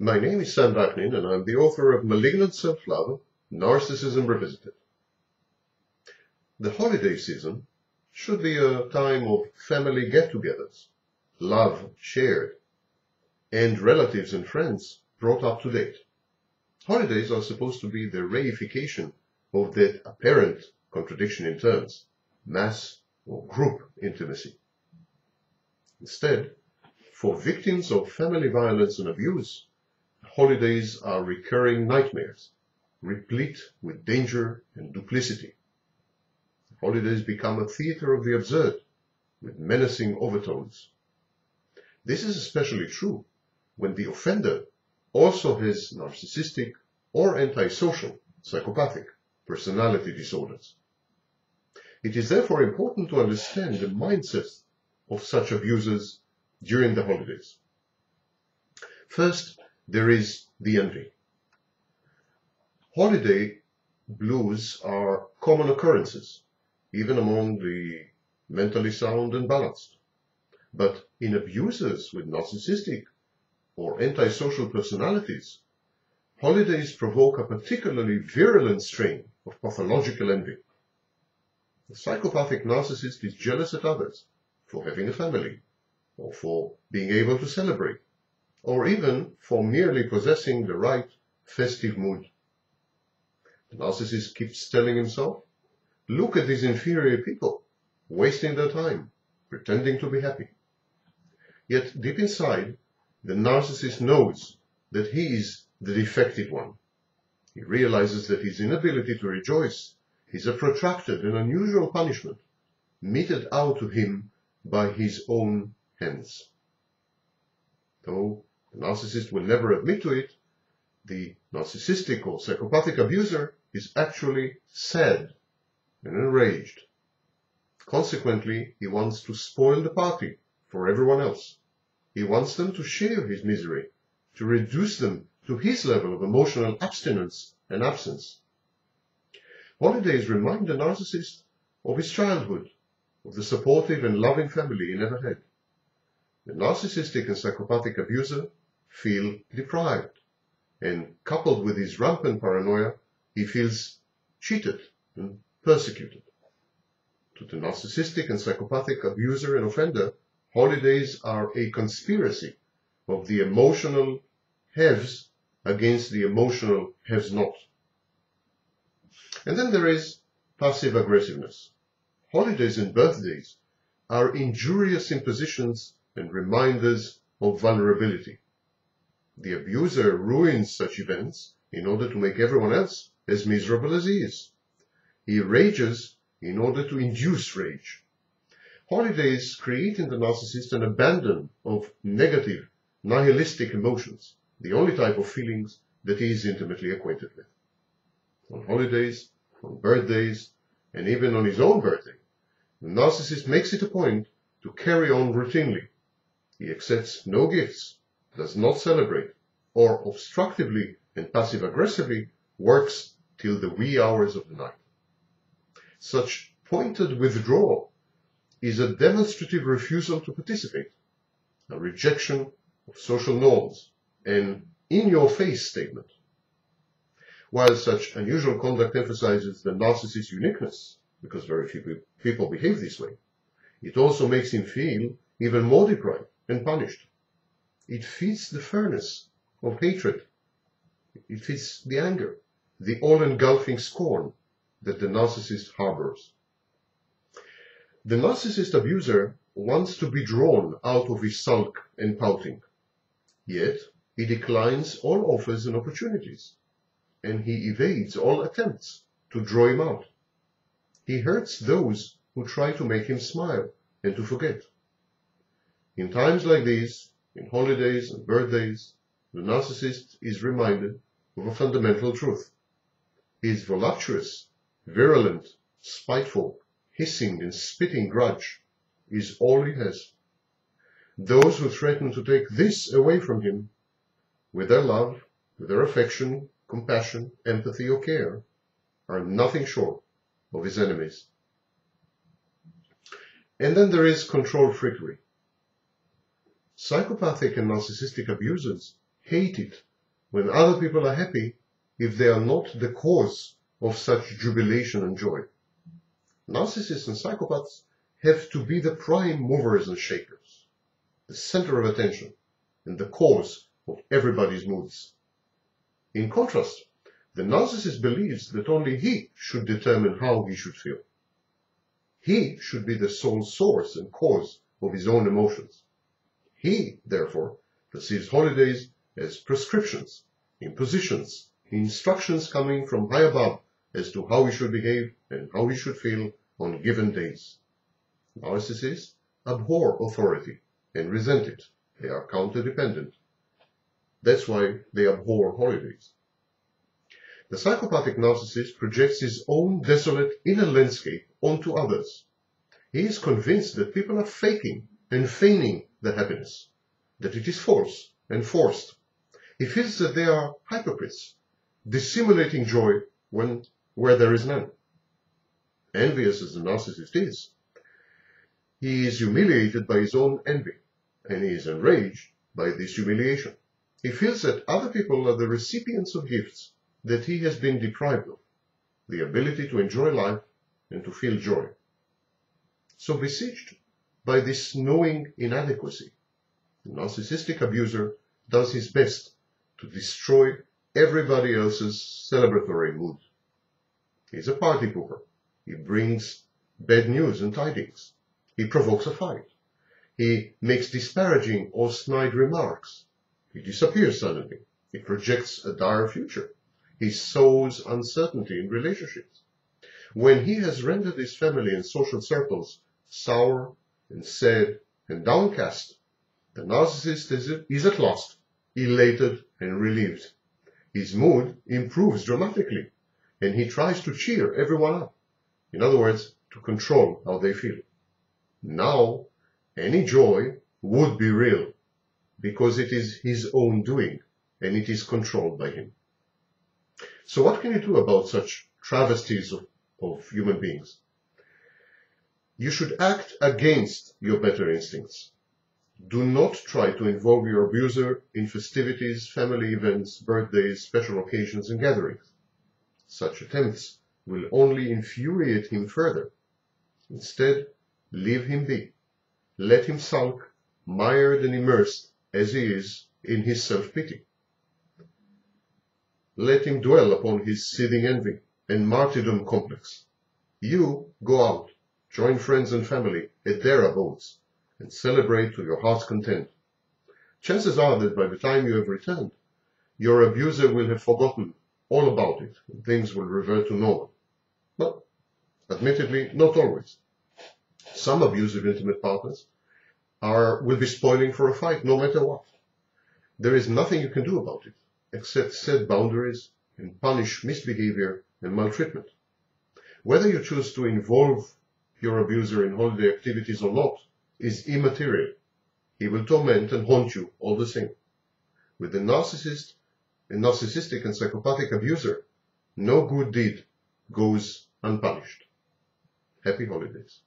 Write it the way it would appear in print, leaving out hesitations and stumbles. My name is Sam Vaknin, and I'm the author of Malignant Self-Love, Narcissism Revisited. The holiday season should be a time of family get-togethers, love shared, and relatives and friends brought up to date. Holidays are supposed to be the reification of that apparent contradiction in terms, mass or group intimacy. Instead, for victims of family violence and abuse, holidays are recurring nightmares, replete with danger and duplicity. Holidays become a theater of the absurd, with menacing overtones. This is especially true when the offender also has narcissistic or antisocial, psychopathic personality disorders. It is therefore important to understand the mindsets of such abusers during the holidays. First, there is the envy. Holiday blues are common occurrences, even among the mentally sound and balanced. But in abusers with narcissistic or antisocial personalities, holidays provoke a particularly virulent strain of pathological envy. The psychopathic narcissist is jealous at others for having a family, or for being able to celebrate, or even for merely possessing the right festive mood. The narcissist keeps telling himself, "Look at these inferior people, wasting their time, pretending to be happy." Yet deep inside, the narcissist knows that he is the defective one. He realizes that his inability to rejoice is a protracted and unusual punishment meted out to him by his own hands. Though the narcissist will never admit to it, the narcissistic or psychopathic abuser is actually sad and enraged. Consequently, he wants to spoil the party for everyone else. He wants them to share his misery, to reduce them to his level of emotional abstinence and absence. Holidays remind the narcissist of his childhood, of the supportive and loving family he never had. The narcissistic and psychopathic abuser feel deprived, and coupled with his rampant paranoia, he feels cheated and persecuted. To the narcissistic and psychopathic abuser and offender, holidays are a conspiracy of the emotional haves against the emotional have-not. And then there is passive aggressiveness. Holidays and birthdays are injurious impositions and reminders of vulnerability. The abuser ruins such events in order to make everyone else as miserable as he is. He rages in order to induce rage. Holidays create in the narcissist an abandon of negative, nihilistic emotions, the only type of feelings that he is intimately acquainted with. On holidays, on birthdays, and even on his own birthday, the narcissist makes it a point to carry on routinely. He accepts no gifts, does not celebrate, or obstructively and passive-aggressively works till the wee hours of the night. Such pointed withdrawal is a demonstrative refusal to participate, a rejection of social norms, an in-your-face statement. While such unusual conduct emphasizes the narcissist's uniqueness, because very few people behave this way, it also makes him feel even more deprived and punished. It feeds the furnace of hatred. It feeds the anger, the all-engulfing scorn that the narcissist harbors. The narcissist abuser wants to be drawn out of his sulk and pouting, yet he declines all offers and opportunities, and he evades all attempts to draw him out. He hurts those who try to make him smile and to forget. In times like these, in holidays and birthdays, the narcissist is reminded of a fundamental truth. He is voluptuous, virulent, spiteful, hissing and spitting grudge is all he has. Those who threaten to take this away from him, with their love, with their affection, compassion, empathy or care, are nothing short of his enemies. And then there is control freakery. Psychopathic and narcissistic abusers hate it when other people are happy if they are not the cause of such jubilation and joy. Narcissists and psychopaths have to be the prime movers and shakers, the center of attention, and the cause of everybody's moods. In contrast, the narcissist believes that only he should determine how he should feel. He should be the sole source and cause of his own emotions. He, therefore, perceives holidays as prescriptions, impositions, instructions coming from high above as to how we should behave and how we should feel on given days. Narcissists abhor authority and resent it. They are counterdependent. That's why they abhor holidays. The psychopathic narcissist projects his own desolate inner landscape onto others. He is convinced that people are faking and feigning the happiness, that it is false and forced. He feels that they are hypocrites, dissimulating joy where there is none. Envious as the narcissist is, he is humiliated by his own envy, and he is enraged by this humiliation. He feels that other people are the recipients of gifts that he has been deprived of, the ability to enjoy life and to feel joy. So besieged by this knowing inadequacy, the narcissistic abuser does his best to destroy everybody else's celebratory mood. He's a party pooper. He brings bad news and tidings. He provokes a fight. He makes disparaging or snide remarks. He disappears suddenly. He projects a dire future. He sows uncertainty in relationships. When he has rendered his family and social circles sour and sad and downcast, the narcissist is at last elated and relieved. His mood improves dramatically, and he tries to cheer everyone up. In other words, to control how they feel. Now, any joy would be real, because it is his own doing, and it is controlled by him. So what can you do about such travesties of human beings? You should act against your better instincts. Do not try to involve your abuser in festivities, family events, birthdays, special occasions, and gatherings. Such attempts will only infuriate him further. Instead, leave him be. Let him sulk, mired and immersed as he is in his self-pity. Let him dwell upon his seething envy and martyrdom complex. You go out, join friends and family at their abodes, and celebrate to your heart's content. Chances are that by the time you have returned, your abuser will have forgotten all about it, and things will revert to normal. But, admittedly, not always. Some abusive intimate partners will be spoiling for a fight, no matter what. There is nothing you can do about it, except set boundaries and punish misbehavior and maltreatment. Whether you choose to involve your abuser in holiday activities or not is immaterial. He will torment and haunt you all the same. With the narcissist, a narcissistic and psychopathic abuser, no good deed goes unpunished. Happy holidays.